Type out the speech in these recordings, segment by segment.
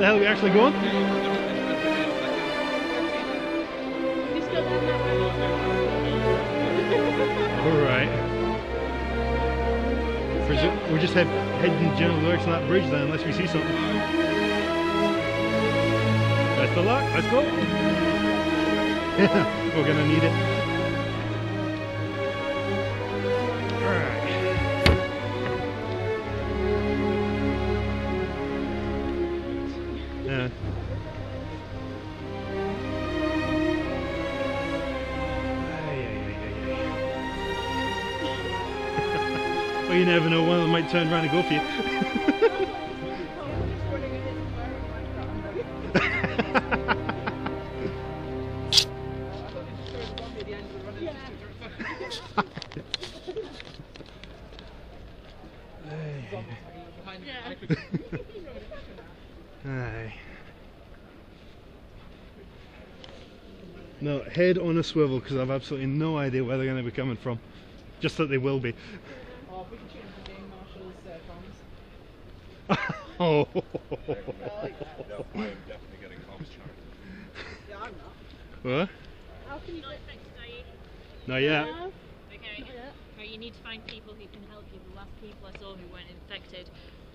the hell are we actually going? Alright. We're just heading general direction on that bridge then, unless we see something. Best of luck, let's go! We're gonna need it. Well, you never know, one of them might turn around and go for you. No, head on a swivel, because I've absolutely no idea where they're going to be coming from. Just that they will be. We can change the Game Marshal's comms. Oh! No, I am definitely getting comms charged. Yeah, I'm not. What? How can you get fixed, are you? Not yet. Okay. Not yet. Right, you need to find people who can help you. The last people I saw who weren't infected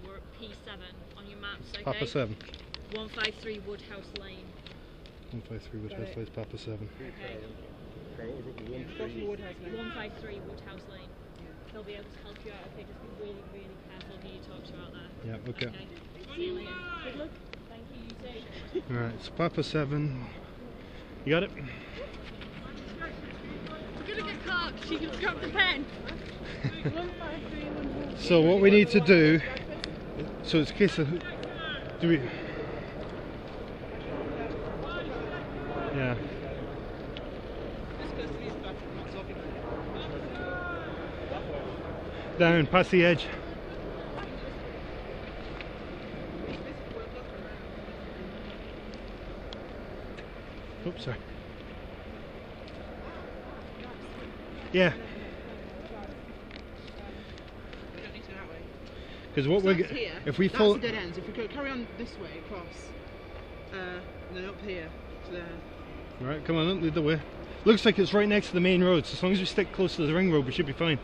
were at P7 on your maps, okay? Papa 7. 153 Woodhouse Lane. 153 Woodhouse Lane is Papa 7. Okay. 153 Woodhouse Lane. They'll be able to help you out, okay? Just be really, really careful who you talk to out there. Yeah, okay. See you later. Good luck. Thank you, you too. Alright, it's Papa 7. You got it? We're going to get Clark, she can grab the pen. So what we need to do, so it's a case of, do we... Yeah. Down past the edge. Oops, sorry. Yeah. Because what we're here, if we follow dead ends, if we go carry on this way across, and then up here to there. All right, come on, don't lead the way. Looks like it's right next to the main road. So as long as we stick close to the ring road, we should be fine.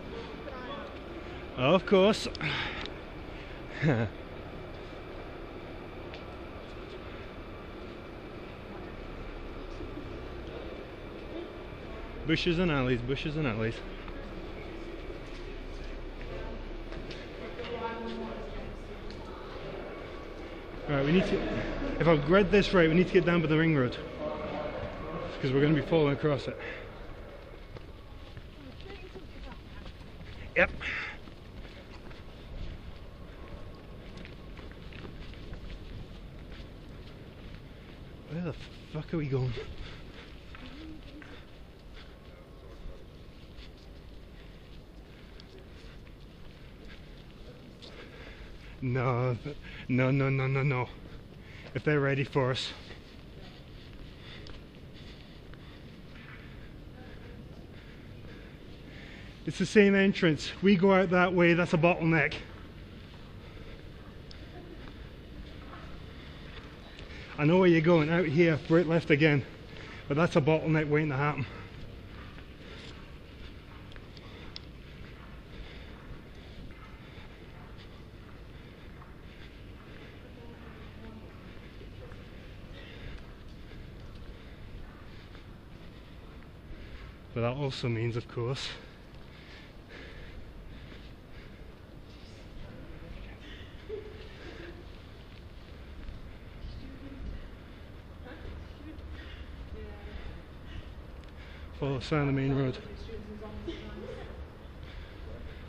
Of course. Bushes and alleys, bushes and alleys. Alright, we need to, if I've read this right, we need to get down by the ring road. Because we're going to be falling across it. Yep. Where the fuck are we going? No, no, no, no, no, no. If they're ready for us. It's the same entrance. We go out that way, that's a bottleneck. I know where you're going, out here, right left again, but that's a bottleneck waiting to happen. But that also means, of course, follow the sound of the main road.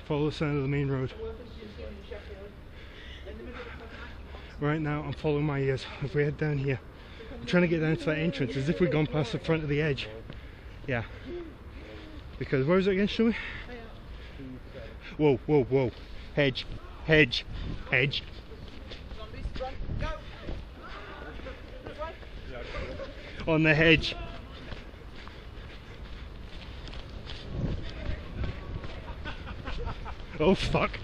Follow the sound of the main road. Right now I'm following my ears. If we head down here, I'm trying to get down to that entrance as if we've gone past the front of the edge. Yeah. Because where is it again, shall we? Whoa, whoa, whoa. Hedge, hedge, hedge. On the hedge. Oh fuck!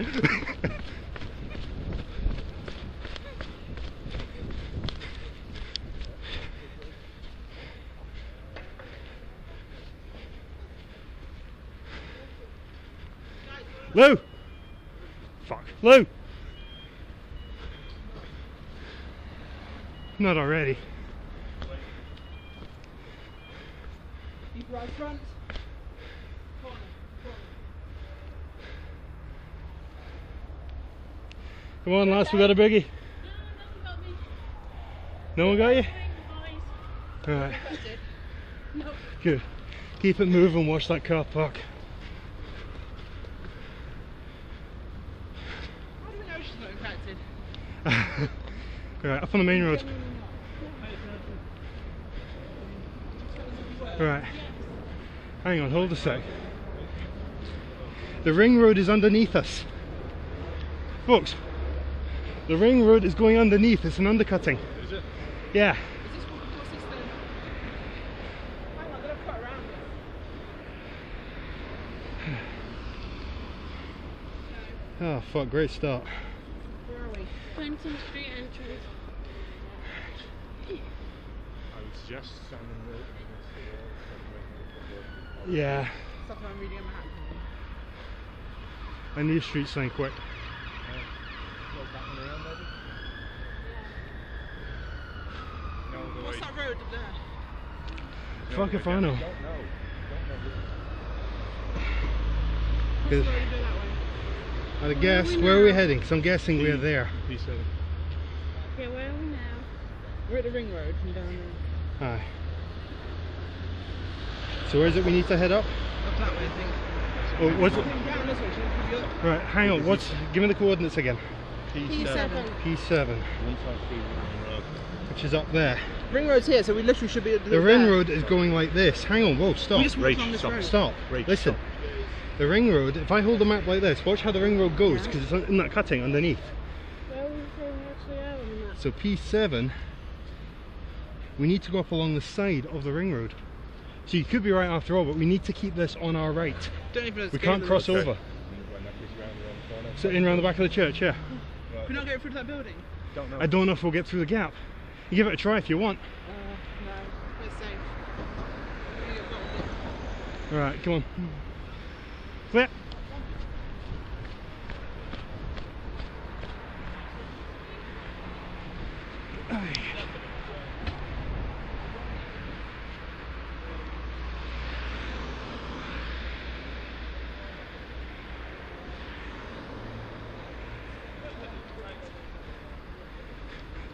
Lou! Fuck. Lou! Not already. Keep right front. Corner. Come on, lads, we got a boogie. No one got you? Alright. Nope. Good. Keep it moving, watch that car park. How do we know she's not impacted? Alright, up on the main road. Alright. Hang on, hold a sec. The ring road is underneath us. Folks, the ring road is going underneath, it's an undercutting. Is it? Yeah. Oh fuck, great start. Where are we? Clinton Street entrance. I was just standing there. Yeah. Stop, I'm reading a map. I need a street sign quick. What's that road up there? Fuck if I know. Don't know. Don't know. I'd guess, where are we heading? So I'm guessing we're there. P7. Okay, where are we now? We're at the ring road from down there. Aye. So where is it we need to head up? Up that way, I think. Oh, what's it? Right, hang on, what's, give me the coordinates again. P7. P7. Which is up there. Ring road's here, so we literally should be at the ring road is going like this. Hang on, whoa, stop. Rachel, stop. Stop. Listen. The ring road, if I hold the map like this, watch how the ring road goes, because it's in that cutting underneath. Where we actually are on the map? So P7, we need to go up along the side of the ring road. So you could be right after all, but we need to keep this on our right. Don't even we can't cross over. So in round the back of the church, yeah. Right. We're not getting through that building? Don't know. I don't know if we'll get through the gap. You give it a try if you want. No, we're safe. Alright, come on. Flip.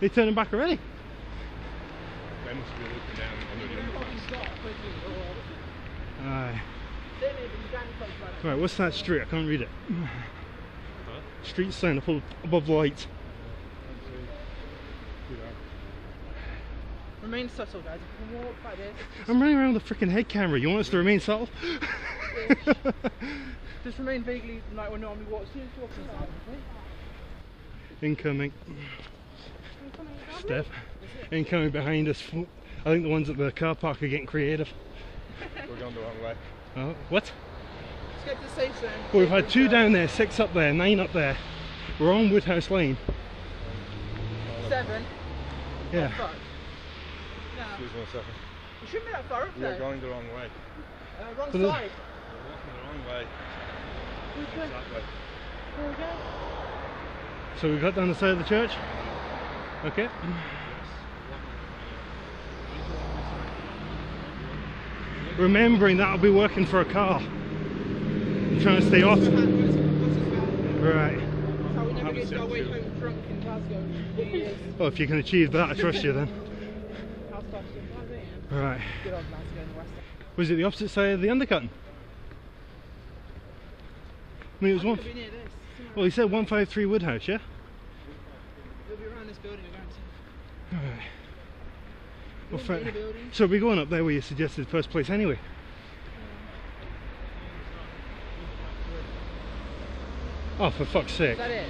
They turning back already? They must be looking down. Aye. Right, what's that street? I can't read it. Huh? Street sign up above lights. Remain subtle, guys. If you can walk like this. I'm running around with a freaking head camera. You want us to remain subtle? Just remain vaguely like we normally walk. Incoming. Steph. Incoming behind us. I think the ones at the car park are getting creative. We're going the wrong way. Oh, what? Let's get to the safe zone. Well, we've had 2 down there, 6 up there, 9 up there. We're on Woodhouse Lane. 7? Yeah. Oh, fuck. No. Excuse me a second. We shouldn't be that far up there. We're going the wrong way. Wrong side. We're walking the wrong way. Which way? That way. There we go. So we got down the side of the church? Okay. Remembering that'll be working for a car. I'm trying to stay off. Right. How we never get our way home drunk in Glasgow. Well, if you can achieve that, I trust you then. Right. Was it the opposite side of the undercutting? I mean, it was one. Well, he said 153 Woodhouse, yeah? It'll be around this building, I guarantee. Alright. Well, so we're going up there where you suggested first place anyway. Oh, for fuck's sake. Is that it?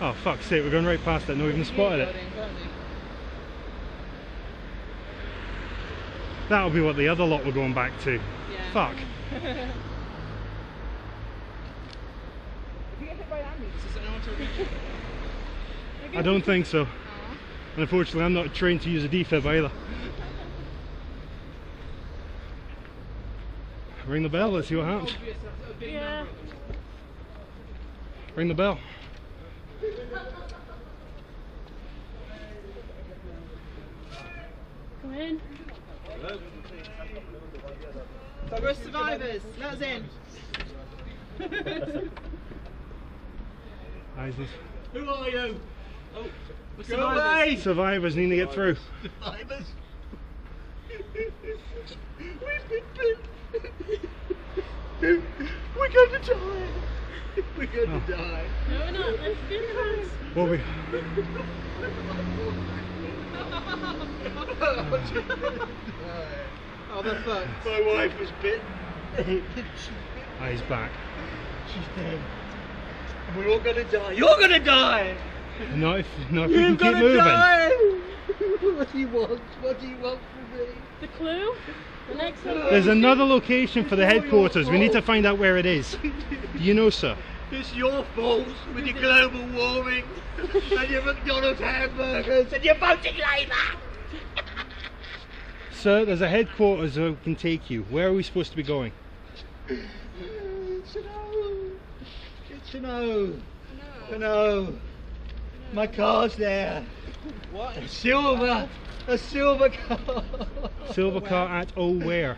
Oh, fuck's sake, we're going right past it, not even spotted it. That'll be what the other lot we're going back to. Yeah. Fuck. If you get hit by an ambulance, is there no one to reach you? I don't think so. And unfortunately, I'm not trained to use a defib either. Ring the bell, let's see what happens. Yeah. Ring the bell. Come in. We're survivors, let us in. Who are you? Oh, we're survivors. Survivors need to get through. Survivors? We're going to die. We're going to die. No, we're not. Let's do this. Well, we... oh, they're fucked. My wife was bitten. Oh, he's back. She's dead. We're all going to die. You're going to die. Not if you can keep moving. Die. What do you want? What do you want from me? The clue? The next one. There's another location for the headquarters. We need to find out where it is. Do you know, sir? It's your fault with your global warming and your McDonald's hamburgers and your voting Labour. Sir, there's a headquarters that can take you. Where are we supposed to be going? It's an O. It's an O. An O. My car's there. What? A silver. A silver car. Silver car at O where?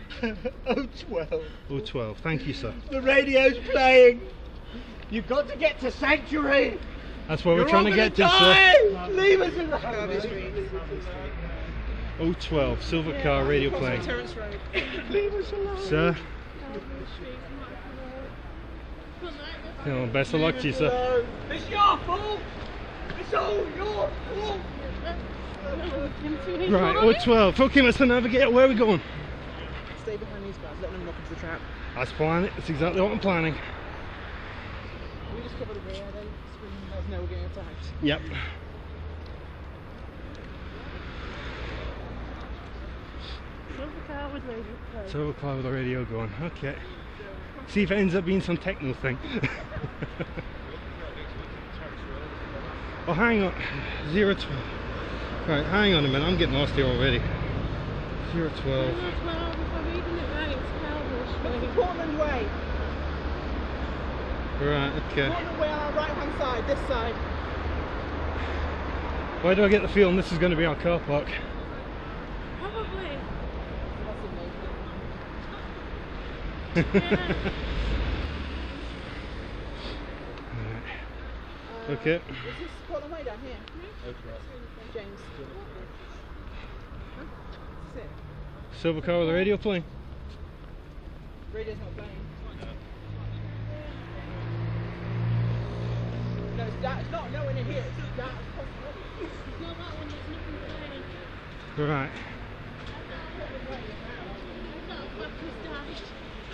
O12. O12. Thank you, sir. The radio's playing. You've got to get to Sanctuary. That's where we're trying to get to, sir. Leave us alone. O12. Silver car, radio playing. Leave us alone. Sir. Oh, best of luck to you, sir. It's your fault. It's all your fault. Right, or 12. Okay, let's navigate. Where are we going? Stay behind these guys, let them knock into the trap. That's planning. That's exactly what I'm planning. Can we just cover the rear then? So we know we're getting attacked. Yep. Silver car with the radio going. Okay. See if it ends up being some techno thing. Oh, hang on. 012. Right, hang on a minute, I'm getting lost here already. 012. It's 12, if I'm reading it right, it's 12. It's Portland Way. Right, okay. Portland Way on our right hand side, this side. Why do I get the feeling this is going to be our car park? Probably. Yeah. Okay. Is this Portland Way down here? Okay. James. Huh? Is it? Silver car with the radio playing. Radio's not playing. No, it's that. It's not nowhere near here. It's that. It's not that one. There's nothing playing.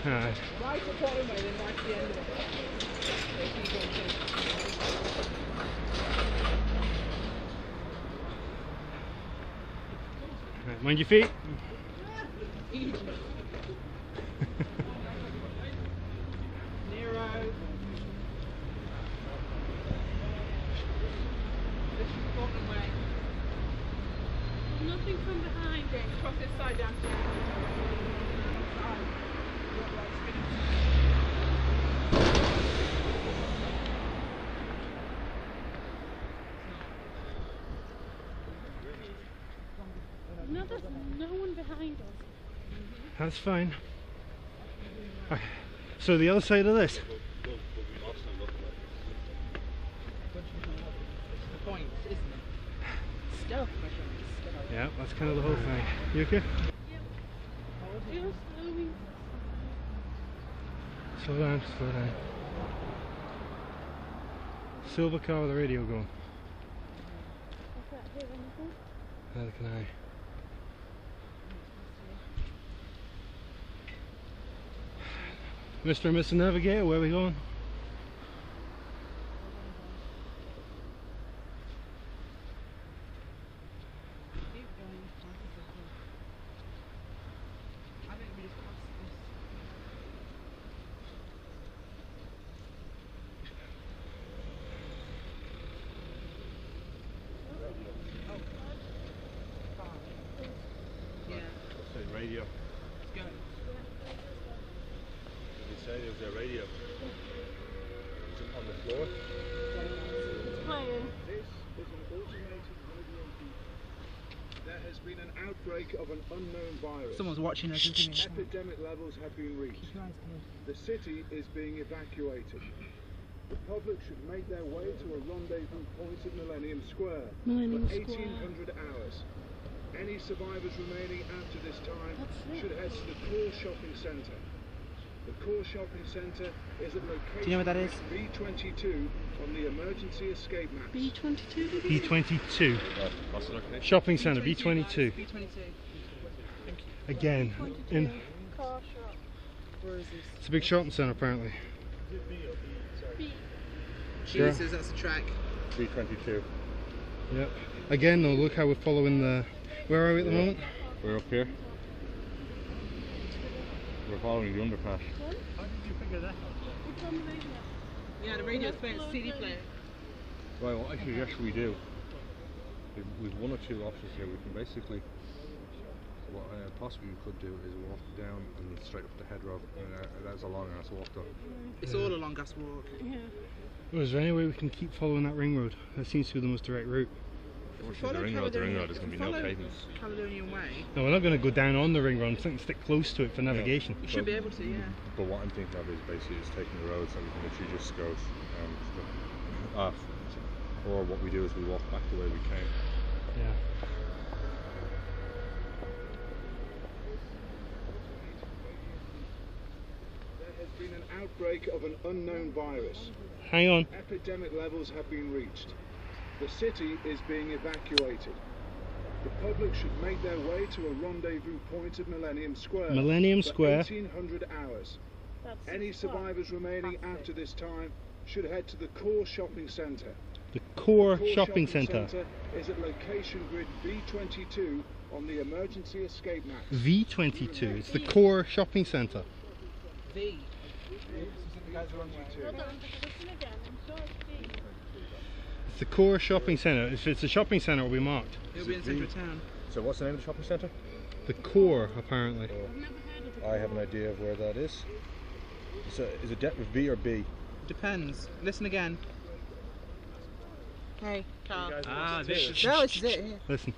Right. Alright. Right to Portland Way, then right to the end of it. Right, mind your feet. Nero. This is Portland Way. Nothing from behind it. Cross this side down. No, there's no one behind us. That's fine. Right. So the other side of this. Yeah, that's kind of the whole thing. You okay? Yeah. Slow down, slow down. Silver car with the radio going. I can't hear anything. Neither can I. Mr. and Mrs. Navigator, where are we going? Radio. Let's go. outside, there's a radio on the floor. It's playing. This is an automated radio feature. There has been an outbreak of an unknown virus. Someone's watching us. Epidemic levels have been reached. The city is being evacuated. The public should make their way to a rendezvous point at Millennium Square for 1800 hours. Any survivors remaining after this time should head to the Core Shopping Centre. The Core Shopping Centre is at location B22 on the emergency escape map. B22? B22. Shopping Centre, B22. B22. Again, in... Car shop. Where is this? It's a big shopping centre apparently. She says that's the track. 322. Yep. Again, though, look how we're following the... Where are we at the moment? We're up here. We're following the underpass. How did you figure that out? It's on the radio. Yeah, the radio's playing, it's CD player. Right, what I suggest we do, with one or two options here, we can basically... What possibly we could do is walk down and straight up the head road, and that's a long ass walk though. It's all a long ass walk. Yeah. Well, is there any way we can keep following that ring road? That seems to be the most direct route. The ring road is going to be no pavements. Caledonian Way. No, we're not going to go down on the ring road. I'm thinking stick close to it for navigation. Yeah, you should be able to, yeah. But what I'm thinking of is basically just taking the roads and we can literally just go off. Or what we do is we walk back the way we came. Yeah. Been an outbreak of an unknown virus. Hang on. Epidemic levels have been reached. The city is being evacuated. The public should make their way to a rendezvous point at Millennium Square. Millennium Square. 1800 hours. Any survivors remaining after this time should head to the Core Shopping Centre. The Core Shopping Centre is at location grid B22 on the emergency escape map. V22. It's the Core Shopping Centre. V. It's the Core Shopping Centre. If it's a shopping centre, it'll be marked. It'll be in central town. So what's the name of the shopping centre? The Core, apparently. I have an idea of where that is. Is it debt with V or B? Depends. Listen again. Hey, Carl. Ah, this. No, it's it. Yeah. Listen.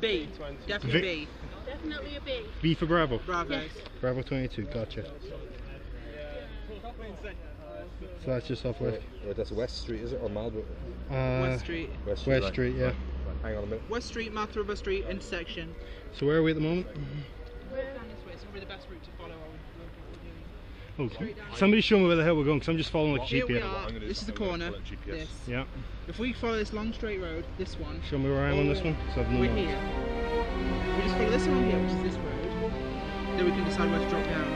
B. Definitely B. Definitely a B. B for Bravo. Bravo. Yes. Bravo 22. Gotcha. So that's just off West. Right, that's West Street, is it, or Marlborough? West Street. West Street, yeah. Hang on a minute. West Street, Marlborough Street intersection. So where are we at the moment? We're down this way. It's probably the best route to follow. Okay. Somebody show me where the hell we're going, because I'm just following like a GPS. This is the corner. This. Yeah. If we follow this long straight road, this one. Show me where I am on this one. We're here. We just follow this one here, which is this road. Then we can decide where to drop down.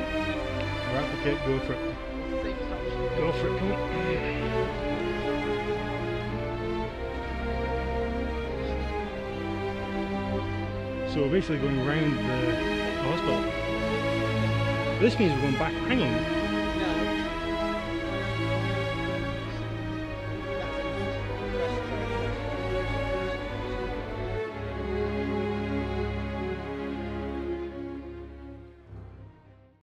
Right. Okay. Go for it. Go for it. Come on. So we're basically going round the hospital. This means we're going back. Hang on.